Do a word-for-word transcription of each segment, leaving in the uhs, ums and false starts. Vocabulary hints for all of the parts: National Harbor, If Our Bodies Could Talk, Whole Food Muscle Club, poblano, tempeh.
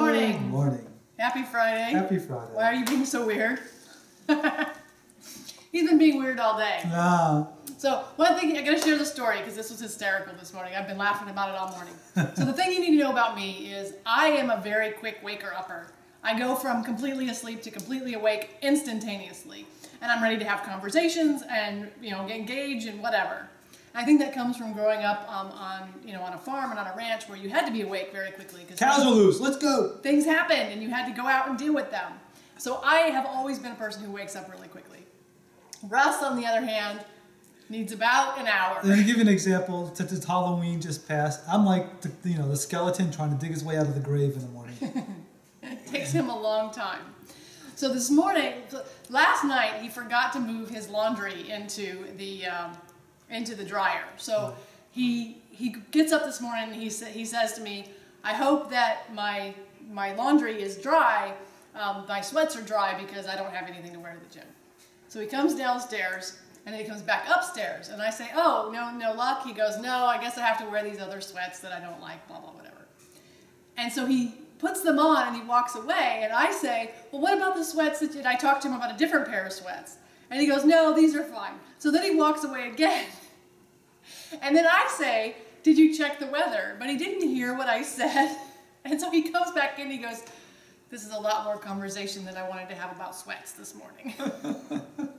morning. Morning. Happy Friday. Happy Friday. Why are you being so weird? He's been being weird all day. Yeah. So one thing, I'm going to share the story because this was hysterical this morning. I've been laughing about it all morning. So the thing you need to know about me is I am a very quick waker-upper. I go from completely asleep to completely awake instantaneously. And I'm ready to have conversations and, you know, engage and whatever. I think that comes from growing up um, on, you know, on a farm and on a ranch where you had to be awake very quickly. Cows are loose. Let's go. Things happen and you had to go out and deal with them. So I have always been a person who wakes up really quickly. Russ, on the other hand, needs about an hour. Let me give you an example. Since it's Halloween just passed, I'm like, the, you know, the skeleton trying to dig his way out of the grave in the morning. It takes him a long time. So this morning, last night, he forgot to move his laundry into the... Um, into the dryer. So he he gets up this morning and he, sa he says to me, I hope that my my laundry is dry, um, my sweats are dry because I don't have anything to wear to the gym. So he comes downstairs and then he comes back upstairs and I say, oh, no, no luck. He goes, no, I guess I have to wear these other sweats that I don't like, blah, blah, whatever. And so he puts them on and he walks away and I say, well, what about the sweats that you, and I talked to him about a different pair of sweats. And he goes, no, these are fine. So then he walks away again. And then I say, did you check the weather? But he didn't hear what I said. And so he comes back in and he goes, this is a lot more conversation than I wanted to have about sweats this morning.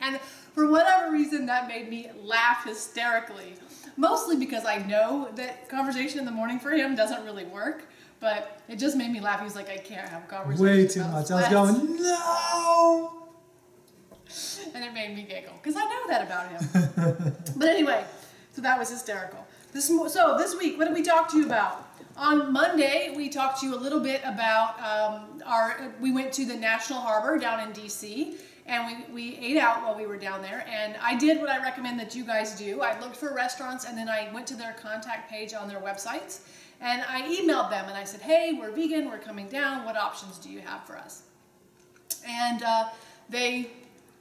And for whatever reason, that made me laugh hysterically. Mostly because I know that conversation in the morning for him doesn't really work. But it just made me laugh. He was like, I can't have a conversation Way too about much. Sweats. I was going, no! And it made me giggle because I know that about him. But anyway, so that was hysterical. This so this week, what did we talk to you about? On Monday, we talked to you a little bit about um, our. We went to the National Harbor down in D C and we we ate out while we were down there. And I did what I recommend that you guys do. I looked for restaurants and then I went to their contact page on their websites and I emailed them and I said, "Hey, we're vegan. We're coming down. What options do you have for us?" And uh, they.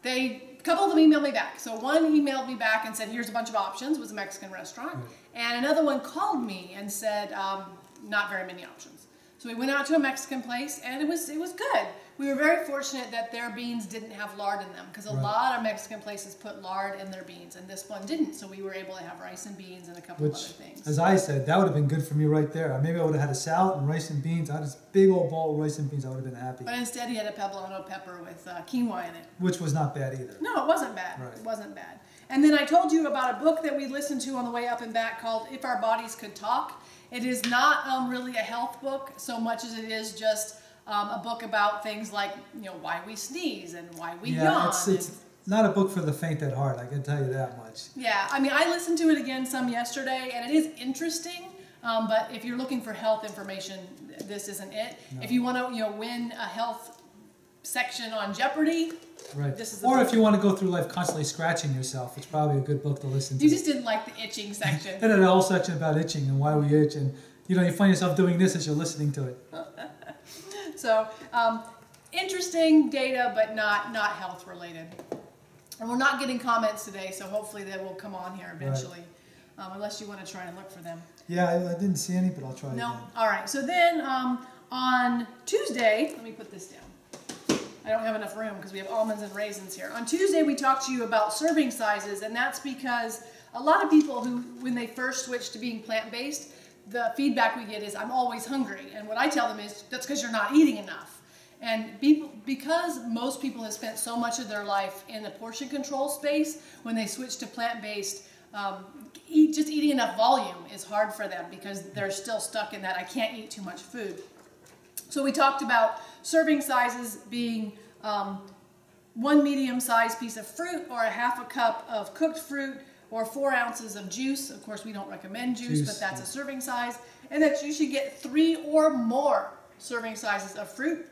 They, a couple of them emailed me back. So one emailed me back and said, here's a bunch of options, was a Mexican restaurant. And another one called me and said, um, not very many options. So we went out to a Mexican place and it was, it was good. We were very fortunate that their beans didn't have lard in them because a right. lot of Mexican places put lard in their beans and this one didn't. So we were able to have rice and beans and a couple Which, of other things. As I said, that would have been good for me right there. Maybe I would have had a salad and rice and beans. I had this big old bowl of rice and beans. I would have been happy. But instead he had a poblano pepper with uh, quinoa in it. Which was not bad either. No, it wasn't bad. Right. It wasn't bad. And then I told you about a book that we listened to on the way up and back called If Our Bodies Could Talk. It is not um, really a health book so much as it is just um, a book about things like, you know, why we sneeze and why we yeah, yawn. It's, it's not a book for the faint at heart, I can tell you that much. Yeah, I mean, I listened to it again some yesterday, and it is interesting, um, but if you're looking for health information, this isn't it. No. If you want to, you know, win a health section on Jeopardy, right. This is the or book. If you want to go through life constantly scratching yourself, it's probably a good book to listen to. You just didn't like the itching section. They had a whole section about itching and why we itch, and you know, you find yourself doing this as you're listening to it. So um, interesting data, but not not health related. And we're not getting comments today, so hopefully they will come on here eventually, right. um, unless you want to try and look for them. Yeah, I, I didn't see any, but I'll try. No, again. All right. So then um, on Tuesday, let me put this down. I don't have enough room because we have almonds and raisins here. On Tuesday, we talked to you about serving sizes, and that's because a lot of people who, when they first switch to being plant-based, the feedback we get is, I'm always hungry. And what I tell them is, that's because you're not eating enough. And people, because most people have spent so much of their life in the portion control space, when they switch to plant-based, um, eat, just eating enough volume is hard for them because they're still stuck in that, I can't eat too much food. So we talked about serving sizes being um, one medium-sized piece of fruit or a half a cup of cooked fruit or four ounces of juice. Of course, we don't recommend juice, juice. but that's a serving size. And that you should get three or more serving sizes of fruit.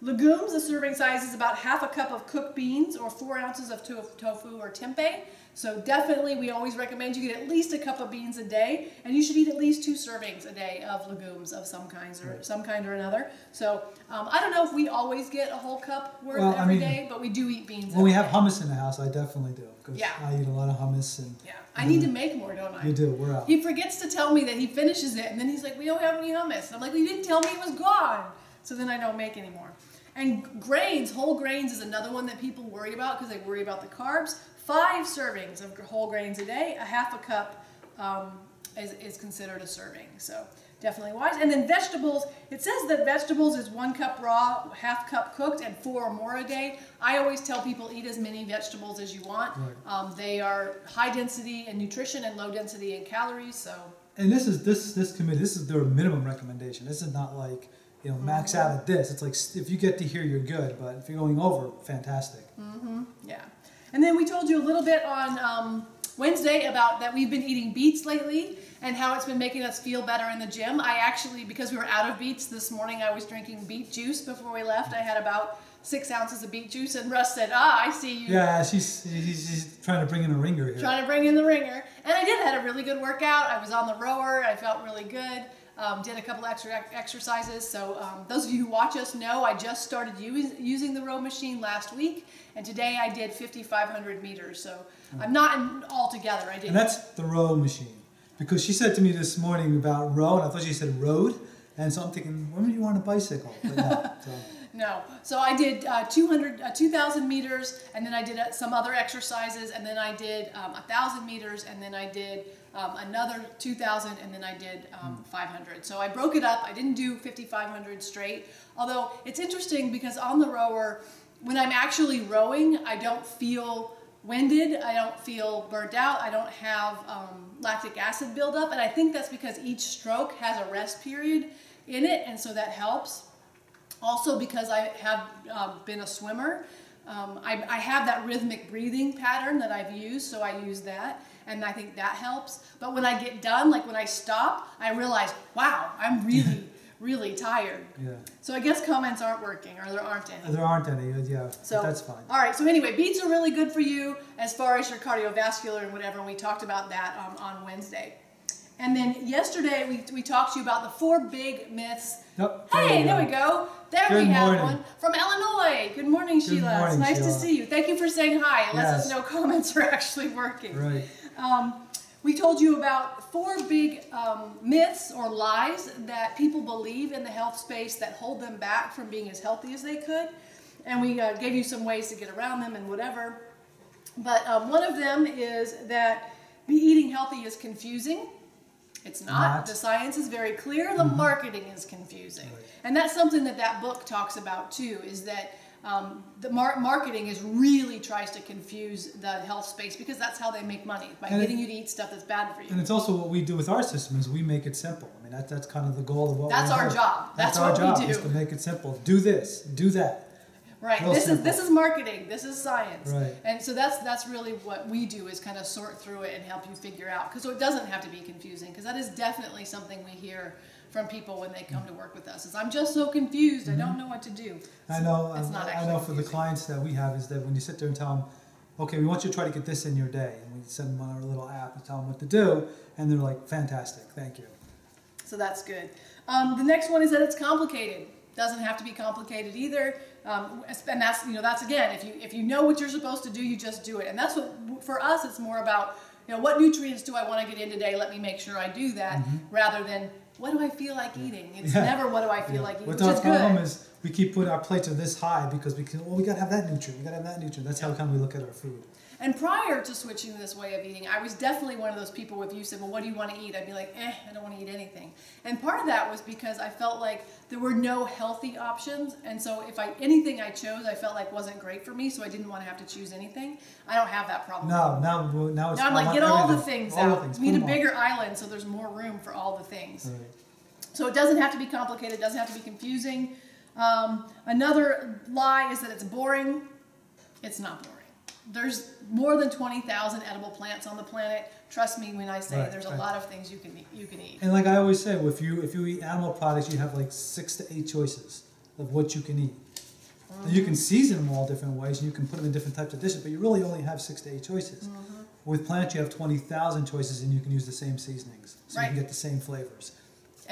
Legumes, the serving size is about half a cup of cooked beans or four ounces of tofu or tempeh. So definitely we always recommend you get at least a cup of beans a day, and you should eat at least two servings a day of legumes of some kinds or right. some kind or another. So um, I don't know if we always get a whole cup worth well, every I mean, day, but we do eat beans. When every we have day. hummus in the house, I definitely do. Because yeah. I eat a lot of hummus. And yeah, I need to make more, don't I? You do, we're out. He forgets to tell me that he finishes it, and then he's like, we don't have any hummus. And I'm like, well, you didn't tell me it was gone. so then I don't make any more. And grains, whole grains is another one that people worry about because they worry about the carbs. Five servings of whole grains a day, a half a cup um, is, is considered a serving. So definitely wise. And then vegetables, it says that vegetables is one cup raw, half cup cooked, and four or more a day. I always tell people eat as many vegetables as you want. Right. Um, they are high density in nutrition and low density in calories. So. And this is this this committee. This is their minimum recommendation. This is not like, you know, max mm-hmm. out at this. It's like if you get to here, you're good. But if you're going over, fantastic. Mm-hmm. Yeah. And then we told you a little bit on um, Wednesday about that we've been eating beets lately and how it's been making us feel better in the gym. I actually, because we were out of beets this morning, I was drinking beet juice before we left. I had about six ounces of beet juice, and Russ said, ah, I see you. Yeah, she's, she's, she's trying to bring in a ringer here. Trying to bring in the ringer. And I did, had a really good workout. I was on the rower. I felt really good. Um, did a couple extra exercises, so um, those of you who watch us know I just started use, using the row machine last week, and today I did fifty-five hundred meters, so I'm not in, all together. I did. And that's the row machine, because she said to me this morning about row, and I thought she said road, and so I'm thinking, when were you on a bicycle? But no, so. No. So I did uh, two thousand meters, and then I did uh, some other exercises, and then I did um, one thousand meters, and then I did Um, another two thousand, and then I did um, five hundred. So I broke it up. I didn't do fifty-five hundred straight. Although it's interesting because on the rower, when I'm actually rowing, I don't feel winded. I don't feel burnt out. I don't have um, lactic acid buildup. And I think that's because each stroke has a rest period in it. And so that helps. Also because I have uh, been a swimmer, um, I, I have that rhythmic breathing pattern that I've used. So I use that. And I think that helps. But when I get done, like when I stop, I realize, wow, I'm really, really tired. Yeah. So I guess comments aren't working, or there aren't any. There aren't any, yeah. So that's fine. All right, so anyway, beets are really good for you as far as your cardiovascular and whatever. And we talked about that um, on Wednesday. And then yesterday, we, we talked to you about the four big myths. Yep. Hey, there we go. There we have one from Illinois. Good morning, Sheila. It's nice to see you. Thank you for saying hi. It lets us know comments are actually working. Right. Um, we told you about four big um, myths or lies that people believe in the health space that hold them back from being as healthy as they could. And we uh, gave you some ways to get around them and whatever. But um, one of them is that eating healthy is confusing. It's not. not. The science is very clear. The mm-hmm. marketing is confusing. Right. And that's something that that book talks about too, is that Um, the mar marketing is really tries to confuse the health space, because that's how they make money, by and getting it, you to eat stuff that's bad for you. And it's also what we do with our system is we make it simple. I mean, that, that's kind of the goal of what that's we our do. job. That's, that's our job. That's what we do. Is to make it simple. Do this. Do that. Right. Real this simple. is this is marketing. This is science. Right. And so that's that's really what we do, is kind of sort through it and help you figure out, because so it doesn't have to be confusing, because that is definitely something we hear from people when they come to work with us, is I'm just so confused. Mm-hmm. I don't know what to do. I know. It's not I, I know for confusing. The clients that we have is that when you sit there and tell them, okay, we want you to try to get this in your day, and we send them our little app and tell them what to do, and they're like, fantastic, thank you. So that's good. Um, the next one is that it's complicated. Doesn't have to be complicated either. Um, and that's you know that's again, if you if you know what you're supposed to do, you just do it. And that's what for us it's more about. You know, what nutrients do I want to get in today? Let me make sure I do that, mm-hmm. rather than what do I feel like eating? It's yeah. never what do I feel yeah. like eating, What's which our is problem good. Is we keep putting our plates are this high because we can, well, we got to have that nutrient, we got to have that nutrient. That's yeah. how come we look at our food. And prior to switching to this way of eating, I was definitely one of those people if you said, well, what do you want to eat? I'd be like, eh, I don't want to eat anything. And part of that was because I felt like there were no healthy options. And so if I anything I chose, I felt like wasn't great for me, so I didn't want to have to choose anything. I don't have that problem. No, now, now it's now I'm like, get all the things out. Things. We need a bigger island so there's more room for all the things. Right. So it doesn't have to be complicated. It doesn't have to be confusing. Um, another lie is that it's boring. It's not boring. There's more than twenty thousand edible plants on the planet. Trust me when I say right, there's a right. lot of things you can eat, you can eat. And like I always say, if you if you eat animal products, you have like six to eight choices of what you can eat. Mm-hmm. And you can season them all different ways, and you can put them in different types of dishes, but you really only have six to eight choices. Mm-hmm. With plants, you have twenty thousand choices, and you can use the same seasonings, so right. you can get the same flavors.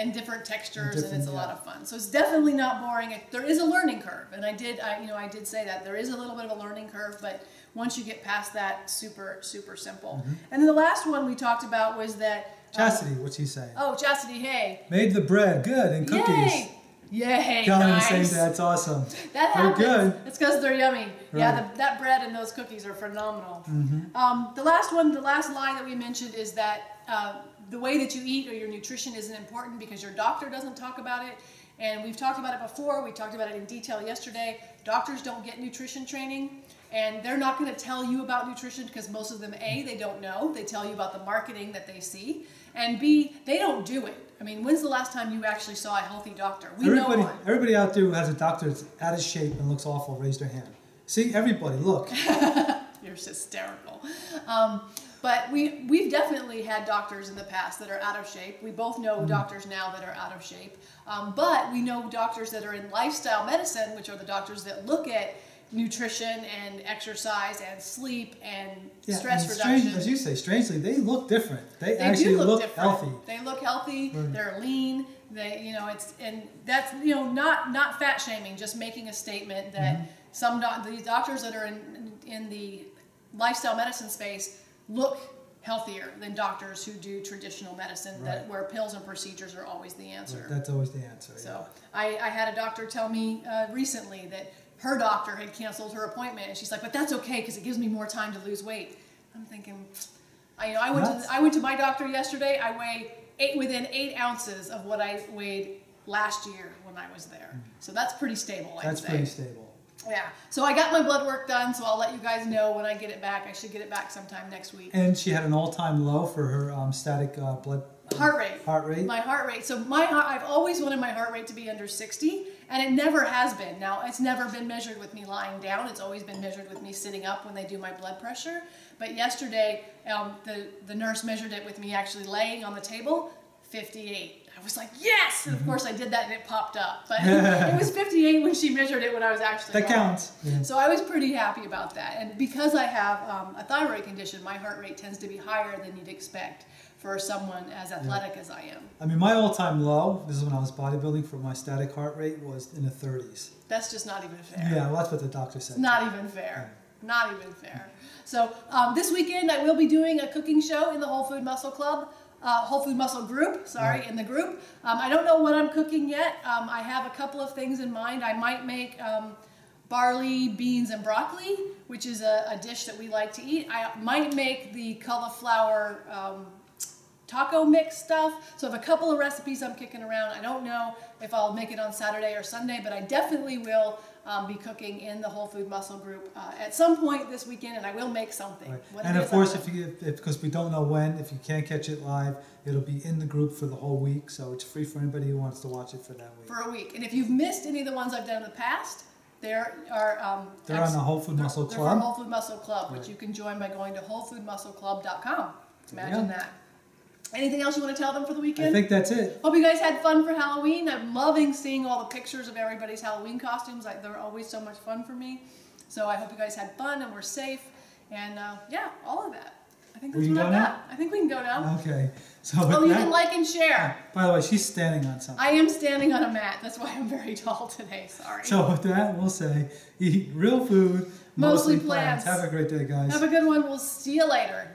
And different textures, and, different, and it's a yeah. lot of fun. So it's definitely not boring. There is a learning curve, and I did, I, you know, I did say that there is a little bit of a learning curve, but once you get past that, super, super simple. Mm-hmm. And then the last one we talked about was that chastity. Um, what's he saying? Oh, chastity. Hey, made the bread good and cookies. Yay. Yay, got nice. Them the same day. That's awesome. That happens. They're good. It's because they're yummy. Right. Yeah, the, that bread and those cookies are phenomenal. Mm-hmm. um, the last one, the last lie that we mentioned is that uh, the way that you eat or your nutrition isn't important because your doctor doesn't talk about it. And we've talked about it before. We talked about it in detail yesterday. Doctors don't get nutrition training. And they're not going to tell you about nutrition because most of them, A, they don't know. They tell you about the marketing that they see. And B, they don't do it. I mean, when's the last time you actually saw a healthy doctor? We everybody, know one. Everybody out there who has a doctor that's out of shape and looks awful, raise their hand. See, everybody, look. You're hysterical. Um, but we, we've definitely had doctors in the past that are out of shape. We both know mm-hmm. doctors now that are out of shape. Um, but we know doctors that are in lifestyle medicine, which are the doctors that look at nutrition and exercise and sleep and yeah, stress and strange, reduction. As you say, strangely, they look different. They, they actually look, look healthy. They look healthy. Mm-hmm. They're lean. They, you know, it's and that's you know not not fat shaming. Just making a statement that mm-hmm. some doc, these doctors that are in in the lifestyle medicine space look healthier than doctors who do traditional medicine, right. that where pills and procedures are always the answer. Right. That's always the answer. So yeah. I, I had a doctor tell me uh, recently that her doctor had canceled her appointment, and she's like, "But that's okay because it gives me more time to lose weight." I'm thinking, I you know I went that's... to I went to my doctor yesterday. I weigh eight within eight ounces of what I weighed last year when I was there. Mm-hmm. So that's pretty stable. I'd that's say. pretty stable. Yeah. So I got my blood work done. So I'll let you guys know when I get it back. I should get it back sometime next week. And she had an all-time low for her um, static uh, blood. Heart rate. Heart rate. My heart rate. So my I've always wanted my heart rate to be under sixty, and it never has been. Now, it's never been measured with me lying down. It's always been measured with me sitting up when they do my blood pressure. But yesterday, um, the, the nurse measured it with me actually laying on the table, fifty-eight. I was like, yes! And of course I did that and it popped up. But it was fifty-eight when she measured it when I was actually That lying. counts. Yeah. So I was pretty happy about that. And because I have um, a thyroid condition, my heart rate tends to be higher than you'd expect for someone as athletic yeah. as I am. I mean, my all-time low, this is when I was bodybuilding, for my static heart rate was in the thirties. That's just not even fair. Yeah, well, that's what the doctor said. It's not even fair. Yeah. Not even fair. So um, this weekend I will be doing a cooking show in the Whole Food Muscle Club, uh, Whole Food Muscle group, sorry, right. in the group. Um, I don't know what I'm cooking yet. Um, I have a couple of things in mind. I might make um, barley, beans, and broccoli, which is a, a dish that we like to eat. I might make the cauliflower um, taco mix stuff. So I have a couple of recipes I'm kicking around. I don't know if I'll make it on Saturday or Sunday, but I definitely will um, be cooking in the Whole Food Muscle group uh, at some point this weekend, and I will make something. Right. And of course, if you if, because we don't know when, if you can't catch it live, it'll be in the group for the whole week, so it's free for anybody who wants to watch it for that week. For a week. And if you've missed any of the ones I've done in the past, there are um, they're actually, on the Whole Food Muscle they're Club. They're on Whole Food Muscle Club, right. which you can join by going to whole food muscle club dot com. Imagine that. Anything else you want to tell them for the weekend? I think that's it. Hope you guys had fun for Halloween. I'm loving seeing all the pictures of everybody's Halloween costumes. I, they're always so much fun for me. So I hope you guys had fun and were safe. And uh, yeah, all of that. I think that's what I've got. I think we can go now. Okay. So oh, you that, can like and share. By the way, she's standing on something. I am standing on a mat. That's why I'm very tall today. Sorry. So with that, we'll say eat real food, mostly, mostly plants. plants. Have a great day, guys. Have a good one. We'll see you later.